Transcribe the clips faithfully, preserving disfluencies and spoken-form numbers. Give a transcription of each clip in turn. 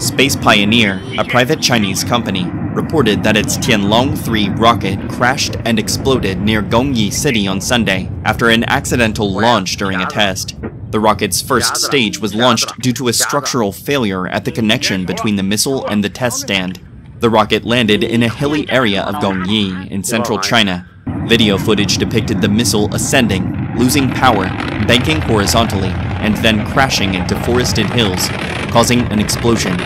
Space Pioneer, a private Chinese company, reported that its Tianlong three rocket crashed and exploded near Gongyi City on Sunday after an accidental launch during a test. The rocket's first stage was launched due to a structural failure at the connection between the missile and the test stand. The rocket landed in a hilly area of Gongyi in central China. Video footage depicted the missile ascending, losing power, banking horizontally, and then crashing into forested hills, causing an explosion.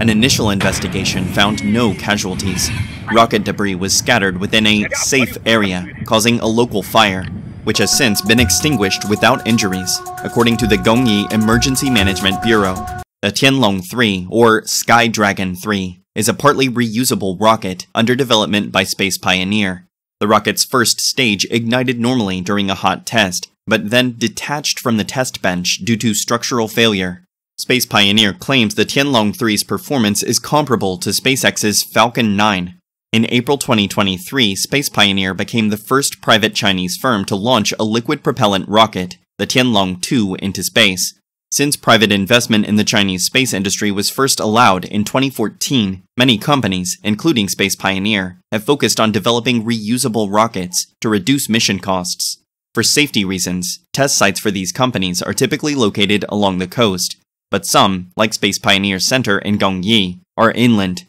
An initial investigation found no casualties. Rocket debris was scattered within a safe area, causing a local fire, which has since been extinguished without injuries, according to the Gongyi Emergency Management Bureau. The Tianlong three, or Sky Dragon three, is a partly reusable rocket under development by Space Pioneer. The rocket's first stage ignited normally during a hot test, but then detached from the test bench due to structural failure. Space Pioneer claims the Tianlong three's performance is comparable to SpaceX's Falcon nine. In April twenty twenty-three, Space Pioneer became the first private Chinese firm to launch a liquid-propellant rocket, the Tianlong two, into space. Since private investment in the Chinese space industry was first allowed in twenty fourteen, many companies, including Space Pioneer, have focused on developing reusable rockets to reduce mission costs. For safety reasons, test sites for these companies are typically located along the coast, but some, like Space Pioneer Center in Gongyi, are inland.